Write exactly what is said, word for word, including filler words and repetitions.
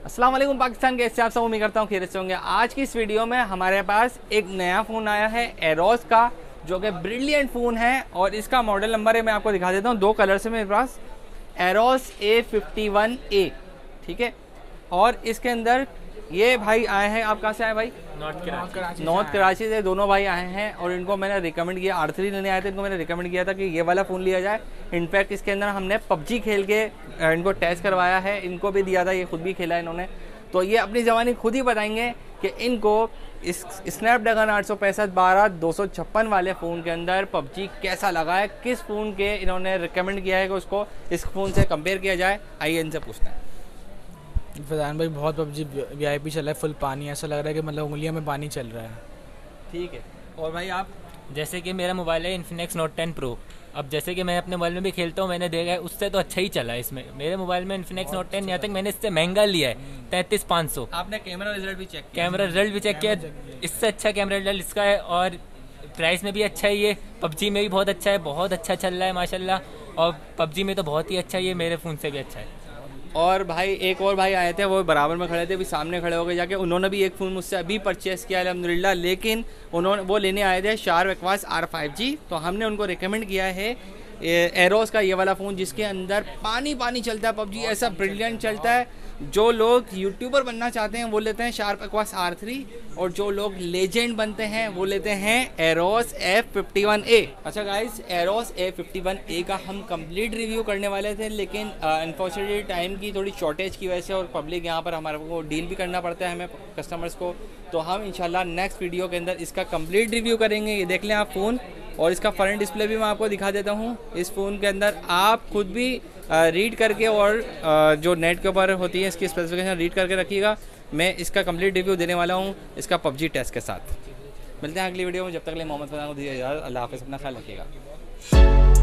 अस्सलाम वालेकुम पाकिस्तान, कैसे आप सब? उम्मीद करता हूँ खैरियत से होंगे। आज की इस वीडियो में हमारे पास एक नया फ़ोन आया है एरोस का, जो कि ब्रिलियंट फ़ोन है और इसका मॉडल नंबर है, मैं आपको दिखा देता हूँ। दो कलर से मेरे पास arrows A fifty one A, ठीक है। और इसके अंदर ये भाई आए हैं, आप कहाँ से आए भाई? नॉर्थ कराची, नॉर्थ कराची से दोनों भाई आए हैं और इनको मैंने रिकमेंड किया, आर थ्री लेने आए थे, इनको मैंने रिकमेंड किया था कि ये वाला फ़ोन लिया जाए। इनफैक्ट इसके अंदर हमने पबजी खेल के इनको टेस्ट करवाया है, इनको भी दिया था, ये खुद भी खेला इन्होंने। तो ये अपनी जवानी खुद ही बताएंगे कि इनको इस स्नैपड्रैगन आठ सौ पैंसठ बारह दो सौ छप्पन वाले फ़ोन के अंदर पबजी कैसा लगा है, किस फ़ोन के इन्होंने रिकमेंड किया है कि उसको इस फ़ोन से कंपेयर किया जाए। आइए इनसे पूछते हैं। फैजान भाई, बहुत पबजी वी आई पी चल रहा है, फुल पानी, ऐसा लग रहा है कि मतलब उंगलियों में पानी चल रहा है। ठीक है। और भाई आप? जैसे कि मेरा मोबाइल है इन्फिनिक्स नोट टेन प्रो। अब जैसे कि मैं अपने मोबाइल में भी खेलता हूँ, मैंने देखा है उससे तो अच्छा ही चला है। इसमें मेरे मोबाइल में इन्फिनिक्स नोट टेन यहाँ तक मैंने इससे महंगा लिया है, तैंतीस पाँच सौ। आपने कैमरा रिजल्ट भी चेक किया? कैमरा रिजल्ट भी चेक किया, इससे अच्छा कैमरा रिजल्ट इसका है और प्राइस में भी अच्छा ही है। पबजी में भी बहुत अच्छा है, बहुत अच्छा चल रहा है माशाल्लाह। और पबजी में तो बहुत ही अच्छा ही है, मेरे फ़ोन से भी अच्छा है। और भाई एक और भाई आए थे, वो बराबर में खड़े थे, अभी सामने खड़े हो गए जाके। उन्होंने भी एक फ़ोन मुझसे अभी परचेस किया अल्हम्दुलिल्लाह, लेकिन उन्होंने वो लेने आए थे Sharp Aquos R five G. तो हमने उनको रिकमेंड किया है एरोस का ये वाला फ़ोन, जिसके अंदर पानी पानी चलता है पबजी, ऐसा ब्रिलियंट चलता है। जो लोग यूट्यूबर बनना चाहते हैं वो लेते हैं शार्प एक्वास आर थ्री, और जो लोग लेजेंड बनते हैं वो लेते हैं Arrows F fifty one A. अच्छा guys, Arrows A fifty one A का हम कंप्लीट रिव्यू करने वाले थे, लेकिन अनफॉर्चुनेटली टाइम की थोड़ी शॉर्टेज की वजह से और पब्लिक यहाँ पर हमारे को डील भी करना पड़ता है हमें कस्टमर्स को, तो हम इंशाल्लाह नेक्स्ट वीडियो के अंदर इसका कंप्लीट रिव्यू करेंगे। ये देख लें आप फ़ोन, और इसका फ्रंट डिस्प्ले भी मैं आपको दिखा देता हूँ। इस फ़ोन के अंदर आप खुद भी रीड करके और जो नेट के ऊपर होती है इसकी स्पेसिफिकेशन रीड करके रखिएगा। मैं इसका कंप्लीट रिव्यू देने वाला हूँ इसका पबजी टेस्ट के साथ। मिलते हैं अगली वीडियो में, जब तक के लिए मोहम्मद फैजान को दीजिए इजाज़त। अल्लाह हाफ़िज़, अपना ख्याल रखिएगा।